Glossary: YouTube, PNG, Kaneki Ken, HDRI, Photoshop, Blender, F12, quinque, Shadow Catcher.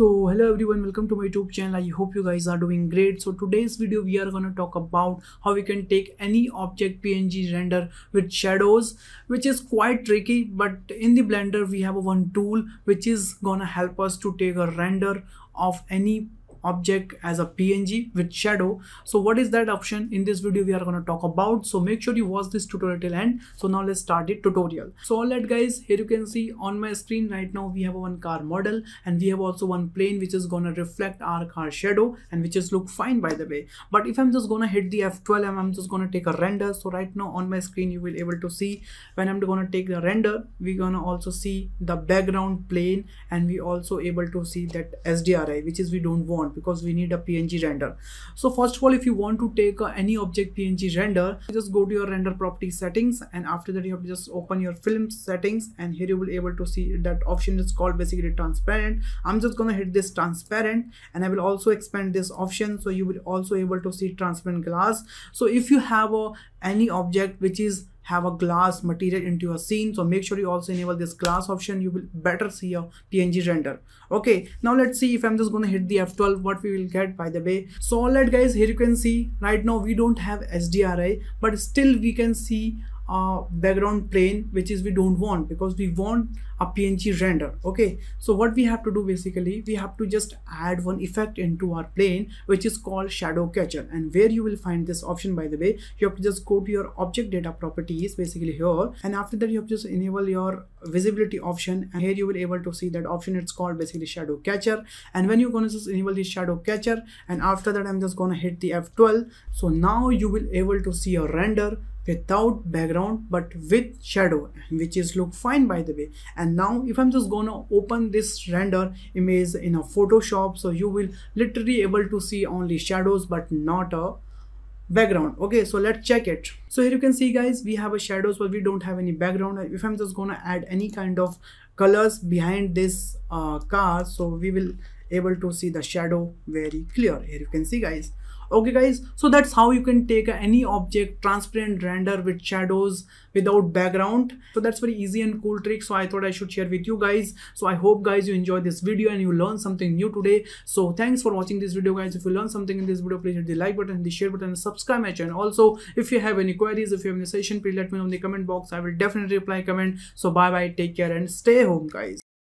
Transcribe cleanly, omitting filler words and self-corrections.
So hello everyone, welcome to my YouTube channel. I hope you guys are doing great. So today's video we are going to talk about how we can take any object PNG render with shadows, which is quite tricky, but in the Blender we have one tool which is gonna help us to take a render of any object as a PNG with shadow. So what is that option? In this video we are going to talk about, so make sure you watch this tutorial till end. So now let's start the tutorial. So all right guys, here you can see on my screen right now we have one car model and we have also one plane which is going to reflect our car shadow and which is look fine by the way. But if I'm just going to hit the F12 and I'm just going to take a render, so right now on my screen you will able to see when I'm going to take the render, we're going to also see the background plane and we also able to see that HDRI, which is we don't want because we need a PNG render. So first of all, if you want to take any object PNG render, just go to your render property settings and after that you have to just open your film settings and here you will able to see that option is called basically transparent. I'm just gonna hit this transparent and I will also expand this option, so you will also able to see transparent glass. So if you have any object which is have a glass material into your scene, so make sure you also enable this glass option, you will better see your PNG render. Okay, now let's see if I'm just gonna hit the F12 what we will get by the way. So all right guys, here you can see right now we don't have HDRI, but still we can see background plane, which is we don't want because we want a PNG render. Okay, so what we have to do basically, we have to just add one effect into our plane which is called Shadow Catcher, and where you will find this option by the way, you have to just go to your object data properties basically here, and after that you have to just enable your visibility option and here you will able to see that option, it's called basically Shadow Catcher. And when you're gonna just enable the Shadow Catcher and after that I'm just gonna hit the F12, so now you will able to see a render without background but with shadow, which is look fine by the way. And now if I'm just gonna open this render image in a Photoshop, so you will literally able to see only shadows but not a background. Okay, so let's check it. So here you can see guys, we have a shadows but we don't have any background. If I'm just gonna add any kind of colors behind this car, so we will able to see the shadow very clear. Here you can see guys. Okay guys, so that's how you can take any object transparent render with shadows without background. So that's very easy and cool trick, so I thought I should share with you guys. So I hope guys you enjoyed this video and you learned something new today. So thanks for watching this video guys. If you learned something in this video, please hit the like button, the share button and subscribe my channel. Also if you have any queries, if you have any session, please let me know in the comment box. I will definitely reply comment. So bye bye, take care and stay home guys.